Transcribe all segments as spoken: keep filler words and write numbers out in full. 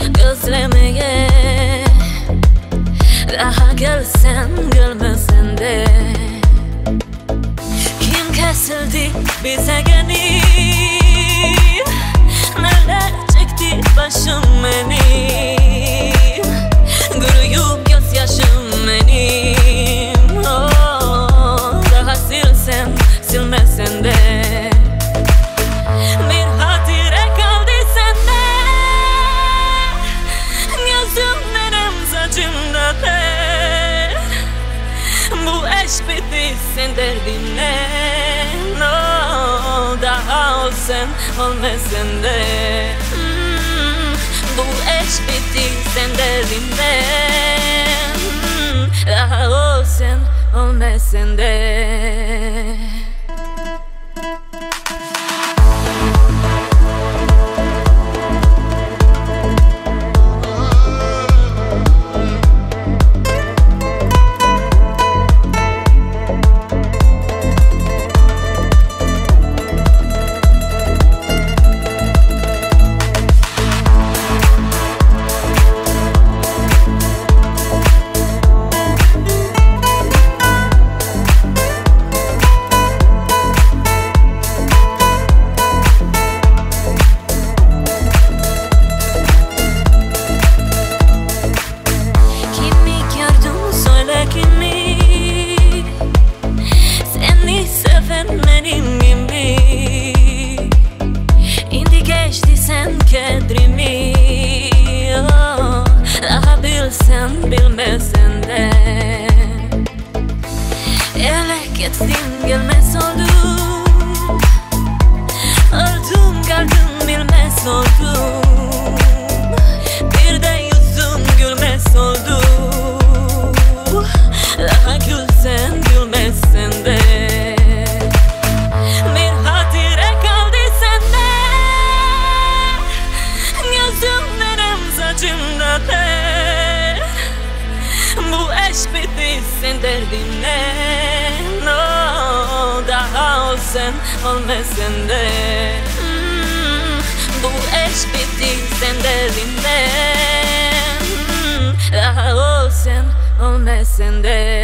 gözlemeye daha gelsen gelmesen de kim kesildi bize gelip neler çekti başım benim guruyup gözyaşım benim oh, daha silsen silmesen de bitti sen derdin ne? No, daha ol sen olmesen de hmm, bu eş bitti sen derdin ne? Hmm, daha ol sen olmesen de. Bilmesen de ele gittin gelmez oldum öldüm kaldım bilmez oldum bir de yüzüm gülmez oldu daha gülsen gülmezsen de bir hatire kaldı sende gözümlerim saçımda de bitti sen derdin ne? No, daha ol sen olmesen de hmm, bu eş bitti sen derdin ne? Hmm, daha ol sen olmesen de.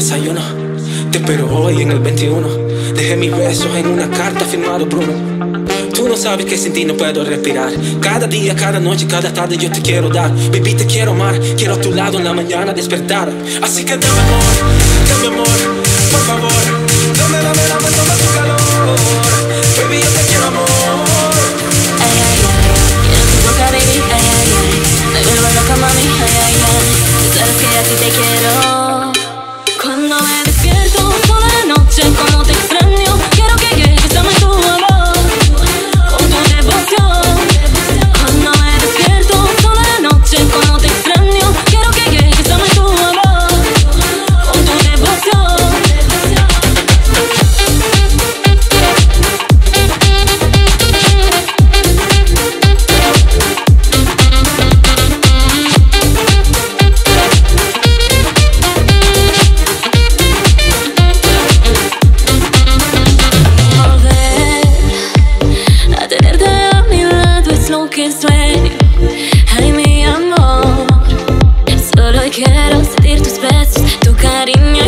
desayuno. Te espero hoy en el veintiuno. Dejé mis besos en una carta firmado Bruno. Tú no sabes que sin ti no puedo respirar. Cada día, cada noche, cada tarde yo te quiero dar. Baby, te quiero amar. Quiero a tu lado en la mañana despertar. Así que dame amor, dame amor, por favor. Dame, dame, dame, toma tu calor. Baby, yo te quiero amor. Ay, ay, ay, quiero tu boca, baby. Ay, ay, ay, me vuelvo loca, mami. Ay, ay, ay, tú sabes que a ti te quiero. Cuando me despierto toda la noche, como te extraño, quiero que llegues a mi lugar. Ay, mi amor, solo quiero sentir tus besos, tu cariño.